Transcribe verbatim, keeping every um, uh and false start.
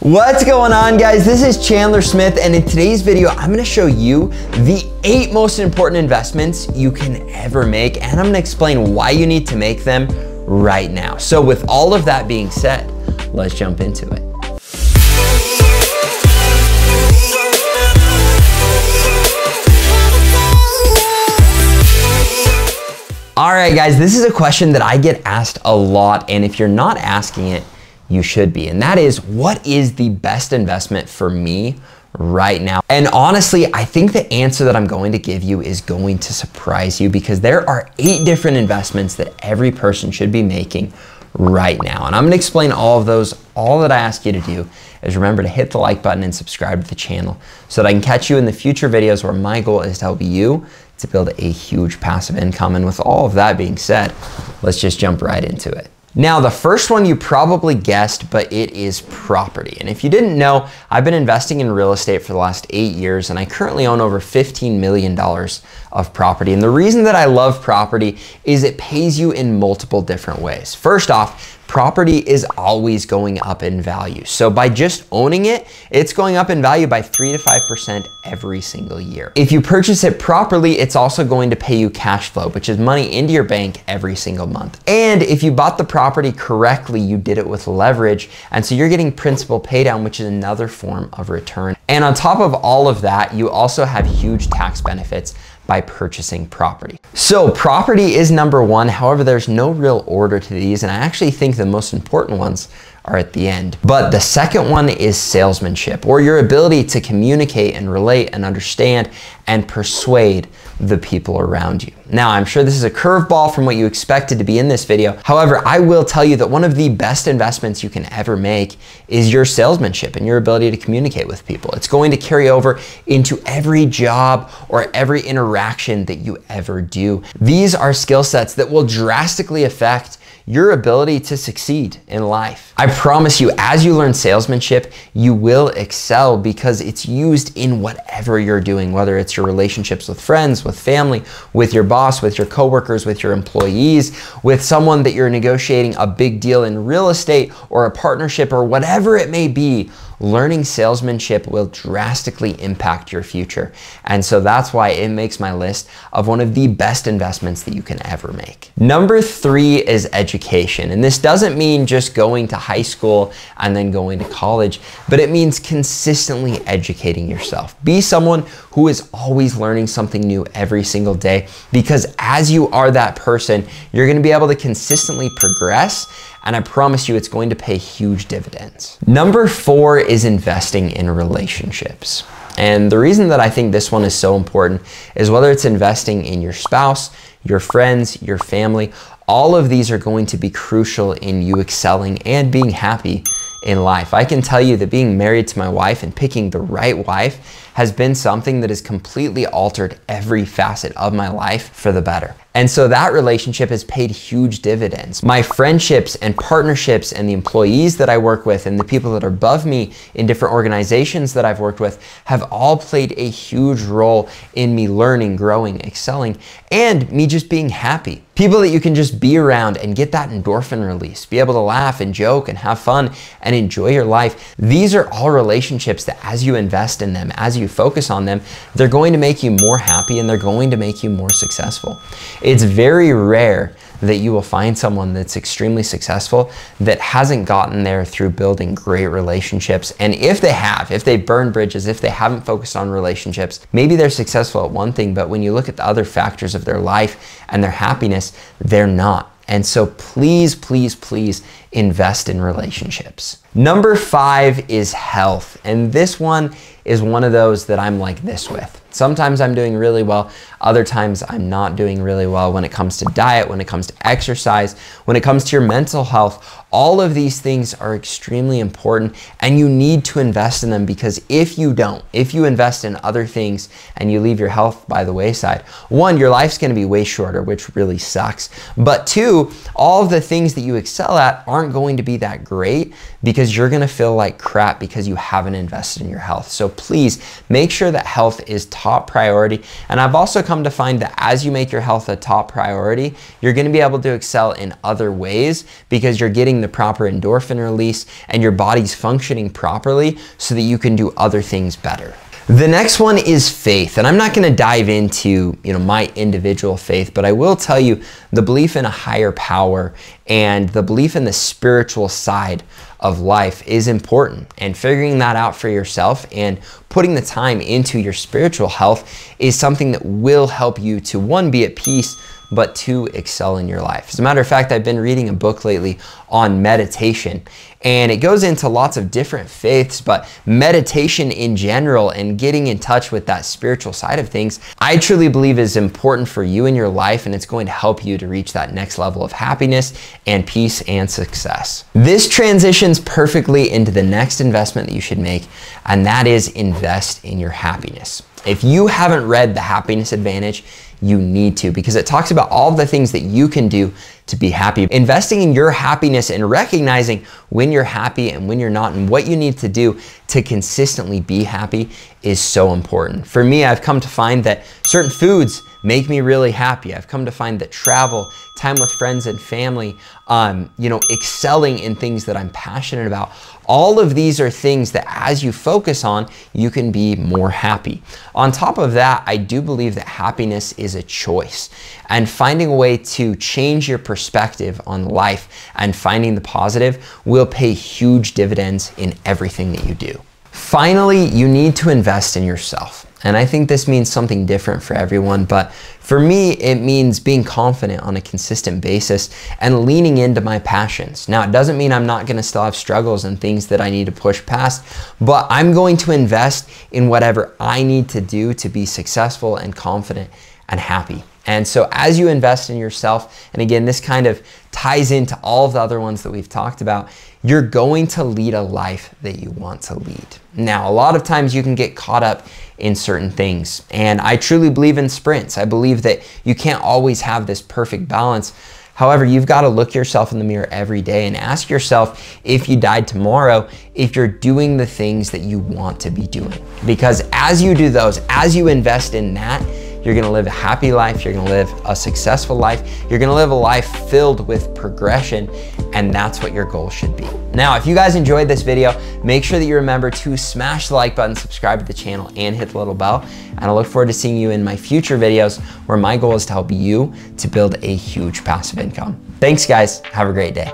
What's going on, guys? This is Chandler Smith, and in today's video, I'm gonna show you the eight most important investments you can ever make, and I'm gonna explain why you need to make them right now. So with all of that being said, let's jump into it. All right, guys, this is a question that I get asked a lot, and if you're not asking it, you should be. And that is, what is the best investment for me right now? And honestly, I think the answer that I'm going to give you is going to surprise you, because there are eight different investments that every person should be making right now. And I'm gonna explain all of those. All that I ask you to do is remember to hit the like button and subscribe to the channel so that I can catch you in the future videos where my goal is to help you to build a huge passive income. And with all of that being said, let's just jump right into it. Now, the first one you probably guessed, but it is property. And if you didn't know, I've been investing in real estate for the last eight years, and I currently own over fifteen million dollars of property. And the reason that I love property is it pays you in multiple different ways. First off, property is always going up in value. So by just owning it, it's going up in value by three to five percent every single year. If you purchase it properly, it's also going to pay you cash flow, which is money into your bank every single month. And if you bought the property correctly, you did it with leverage. And so you're getting principal pay down, which is another form of return. And on top of all of that, you also have huge tax benefits by purchasing property. So property is number one. However, there's no real order to these, and I actually think the most important ones are at the end. But the second one is salesmanship, or your ability to communicate and relate and understand and persuade the people around you. Now, I'm sure this is a curveball from what you expected to be in this video. However, I will tell you that one of the best investments you can ever make is your salesmanship and your ability to communicate with people. It's going to carry over into every job or every interaction that you ever do. These are skill sets that will drastically affect your ability to succeed in life. I promise you, as you learn salesmanship, you will excel, because it's used in whatever you're doing, whether it's your relationships with friends, with family, with your boss, with your coworkers, with your employees, with someone that you're negotiating a big deal in real estate or a partnership or whatever it may be. Learning salesmanship will drastically impact your future. And so that's why it makes my list of one of the best investments that you can ever make. Number three is education. And this doesn't mean just going to high school and then going to college, but it means consistently educating yourself. Be someone who is always learning something new every single day, because as you are that person, you're going to be able to consistently progress. And I promise you, it's going to pay huge dividends. Number four is investing in relationships. And the reason that I think this one is so important is whether it's investing in your spouse, your friends, your family, all of these are going to be crucial in you excelling and being happy in life. I can tell you that being married to my wife and picking the right wife has been something that has completely altered every facet of my life for the better. And so that relationship has paid huge dividends. My friendships and partnerships and the employees that I work with and the people that are above me in different organizations that I've worked with have all played a huge role in me learning, growing, excelling, and me just being happy. People that you can just be around and get that endorphin release, be able to laugh and joke and have fun and enjoy your life. These are all relationships that as you invest in them, as you focus on them, they're going to make you more happy and they're going to make you more successful. It's very rare that you will find someone that's extremely successful that hasn't gotten there through building great relationships. And if they have, if they burn bridges, if they haven't focused on relationships, maybe they're successful at one thing, but when you look at the other factors of their life and their happiness, they're not. And so please, please, please invest in relationships. Number five is health. And this one is one of those that I'm like this with. Sometimes I'm doing really well, other times I'm not doing really well when it comes to diet, when it comes to exercise, when it comes to your mental health. All of these things are extremely important and you need to invest in them, because if you don't, if you invest in other things and you leave your health by the wayside, one, your life's gonna be way shorter, which really sucks. But two, all of the things that you excel at aren't aren't going to be that great because you're gonna feel like crap because you haven't invested in your health. So please make sure that health is top priority. And I've also come to find that as you make your health a top priority, you're gonna be able to excel in other ways because you're getting the proper endorphin release and your body's functioning properly so that you can do other things better. The next one is faith, and I'm not gonna dive into you know, my individual faith, but I will tell you the belief in a higher power and the belief in the spiritual side of life is important, and figuring that out for yourself and putting the time into your spiritual health is something that will help you to, one, be at peace, but two, excel in your life. As a matter of fact, I've been reading a book lately on meditation, and it goes into lots of different faiths, but meditation in general and getting in touch with that spiritual side of things, I truly believe is important for you in your life, and it's going to help you to reach that next level of happiness and peace and success. This transitions perfectly into the next investment that you should make, and that is invest in your happiness. If you haven't read The Happiness Advantage, you need to, because it talks about all the things that you can do to be happy. Investing in your happiness and recognizing when you're happy and when you're not and what you need to do to consistently be happy is so important. For me, I've come to find that certain foods make me really happy. I've come to find that travel, time with friends and family, um, you know, excelling in things that I'm passionate about, all of these are things that as you focus on, you can be more happy. On top of that, I do believe that happiness is a choice, and finding a way to change your perspective on life and finding the positive will pay huge dividends in everything that you do. Finally, you need to invest in yourself. And I think this means something different for everyone, but for me, it means being confident on a consistent basis and leaning into my passions. Now, it doesn't mean I'm not gonna still have struggles and things that I need to push past, but I'm going to invest in whatever I need to do to be successful and confident and happy. And so as you invest in yourself, and again, this kind of ties into all of the other ones that we've talked about, you're going to lead a life that you want to lead. Now, a lot of times you can get caught up in certain things, and I truly believe in sprints. I believe that you can't always have this perfect balance. However, you've got to look yourself in the mirror every day and ask yourself, if you died tomorrow, if you're doing the things that you want to be doing. Because as you do those, as you invest in that, you're gonna live a happy life, you're gonna live a successful life, you're gonna live a life filled with progression, and that's what your goal should be. Now, if you guys enjoyed this video, make sure that you remember to smash the like button, subscribe to the channel, and hit the little bell, and I look forward to seeing you in my future videos where my goal is to help you to build a huge passive income. Thanks guys, have a great day.